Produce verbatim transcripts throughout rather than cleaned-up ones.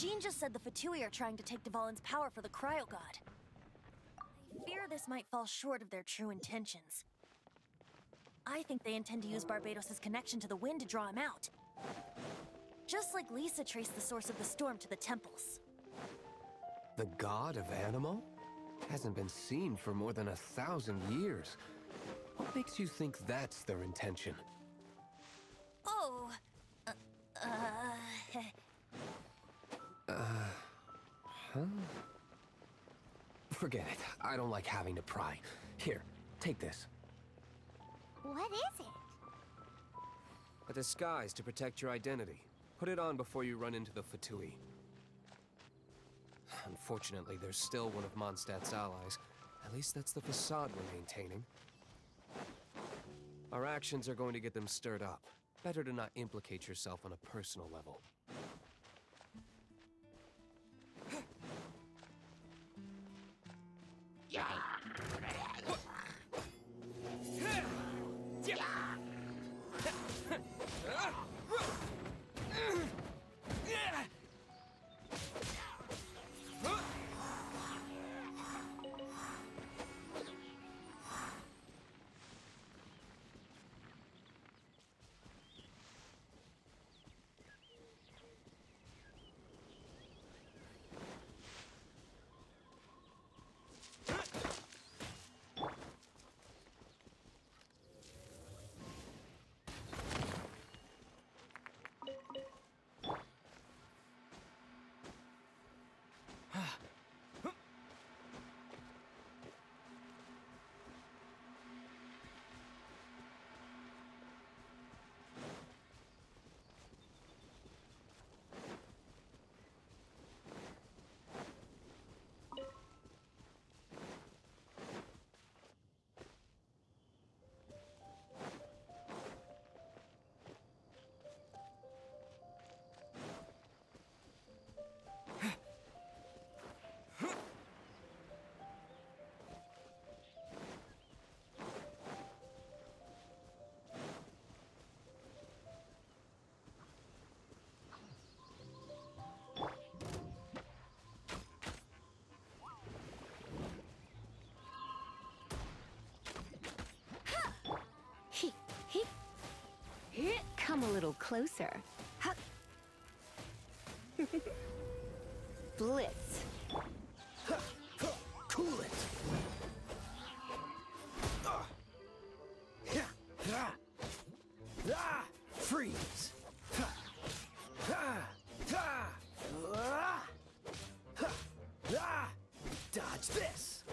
Jean just said the Fatui are trying to take Devalin's power for the Cryo God. I fear this might fall short of their true intentions. I think they intend to use Barbados' connection to the wind to draw him out. Just like Lisa traced the source of the storm to the temples. The God of Animal? Hasn't been seen for more than a thousand years. What makes you think that's their intention? Oh... Uh... Uh... uh huh? Forget it. I don't like having to pry. Here, take this. What is it? A disguise to protect your identity. Put it on before you run into the Fatui. Unfortunately, there's still one of Mondstadt's allies. At least that's the facade we're maintaining. Our actions are going to get them stirred up. Better to not implicate yourself on a personal level. Come a little closer. Huh. Blitz. Huh. Cool it. Uh. Yeah. Ah. Ah. Freeze. Huh. Ah. Ah. Ah. Ah. Ah. Dodge this.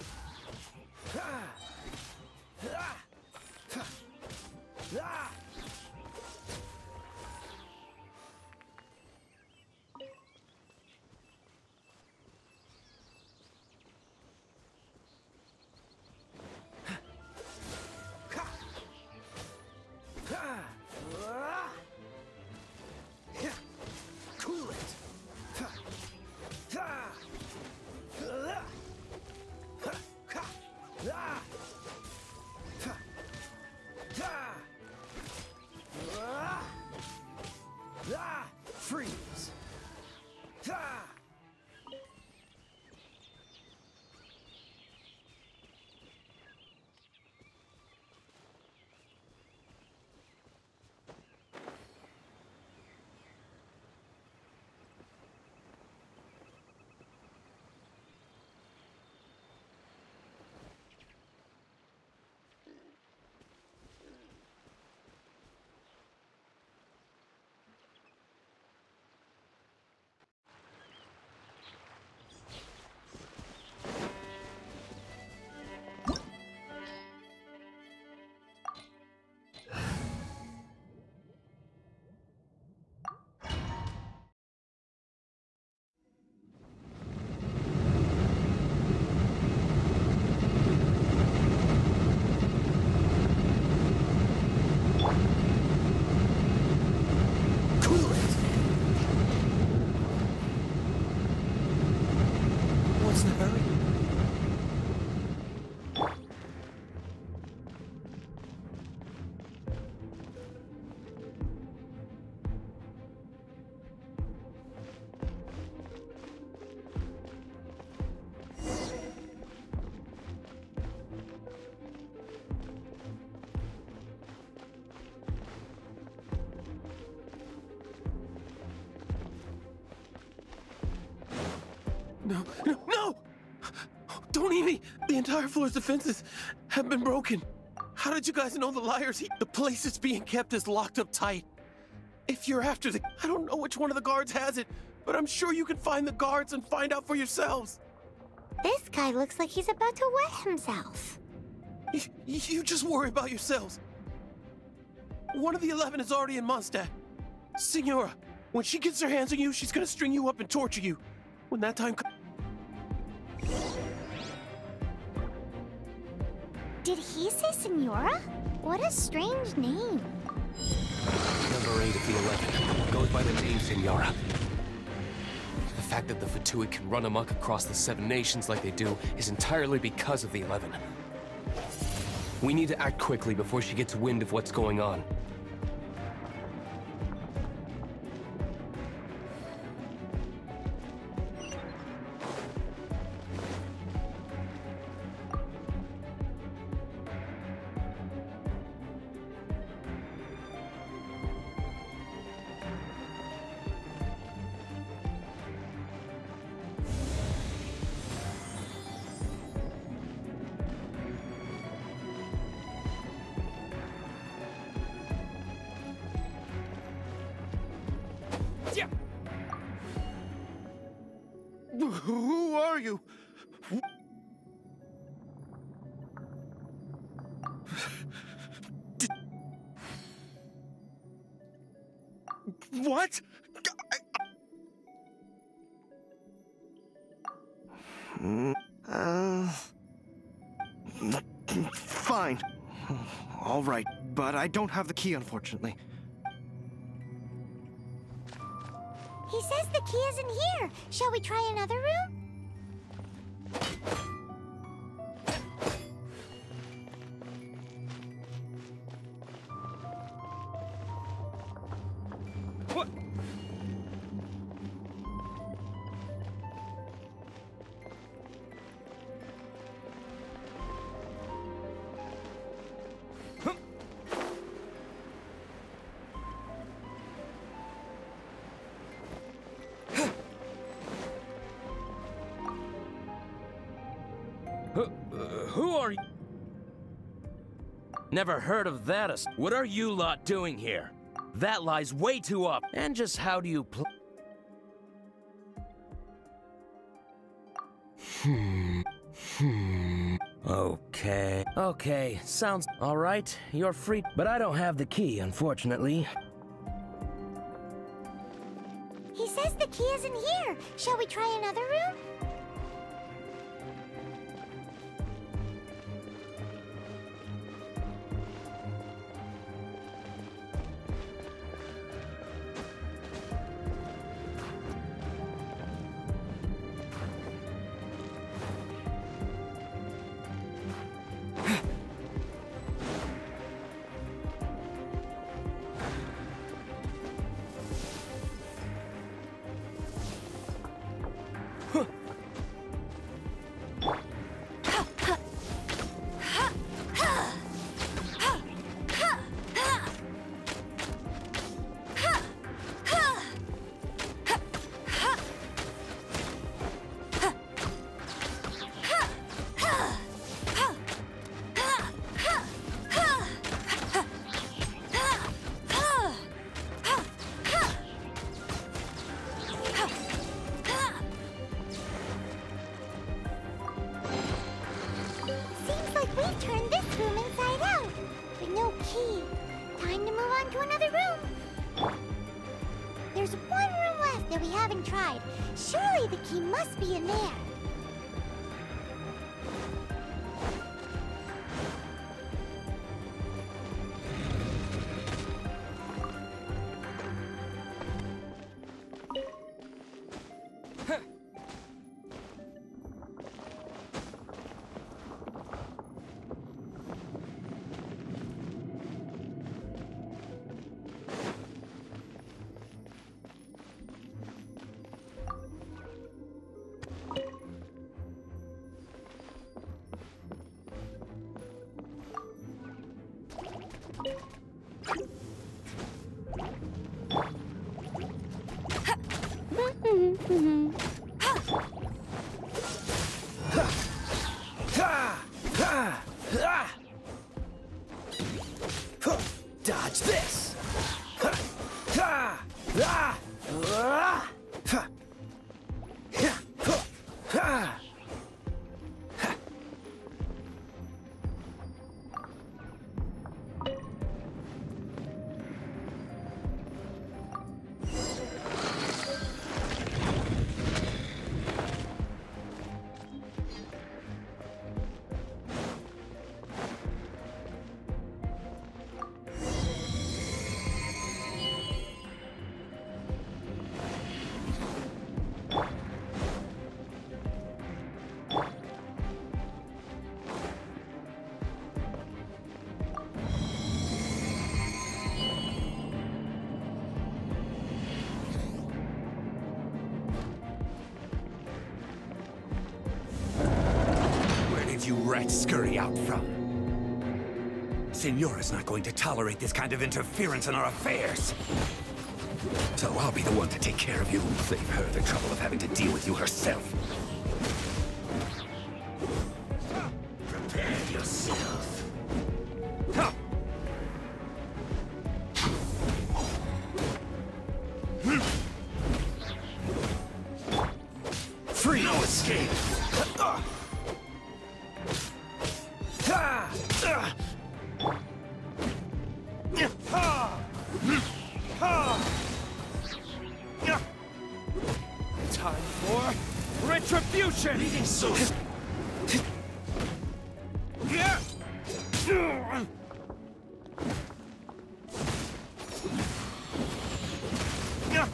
Ah. Ah. Ah. Ah! No, no, no! Don't eat me! The entire floor's defenses have been broken. How did you guys know the liar's here? The place it's being kept is locked up tight. If you're after the... I don't know which one of the guards has it, but I'm sure you can find the guards and find out for yourselves. This guy looks like he's about to wet himself. You, you just worry about yourselves. One of the eleven is already in Mondstadt. Signora, when she gets her hands on you, she's gonna string you up and torture you. When that time comes... Did he say Signora? What a strange name. Number eight of the eleven goes by the name Signora. The fact that the Fatui can run amok across the Seven Nations like they do is entirely because of the eleven. We need to act quickly before she gets wind of what's going on. Who are you? Did... What? Uh, fine. All right, but I don't have the key, unfortunately. He says the key isn't here. Shall we try another room? What? Never heard of that. What are you lot doing here? That lies way too up. And just how do you play? Hmm. Hmm. Okay. Okay. Sounds all right. You're free. But I don't have the key, unfortunately. He says the key isn't here. Shall we try another room? Tried. Surely the key must be in there. Huh. Mm-hmm. Dodge this. You rats scurry out from. Signora's not going to tolerate this kind of interference in our affairs. So I'll be the one to take care of you and save her the trouble of having to deal with you herself. Prepare yourself. Free! No escape! Retribution! So yeah. You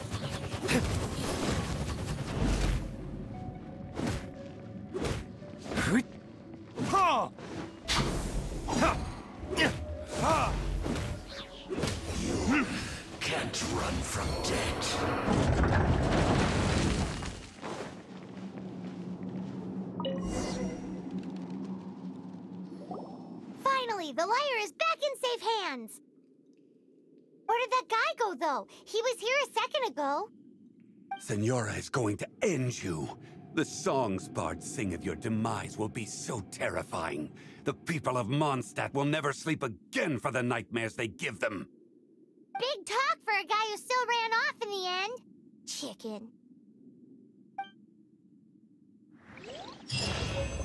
can't run from death. The liar is back in safe hands! Where did that guy go, though? He was here a second ago. Signora is going to end you. The songs bards sing of your demise will be so terrifying. The people of Mondstadt will never sleep again for the nightmares they give them. Big talk for a guy who still ran off in the end. Chicken.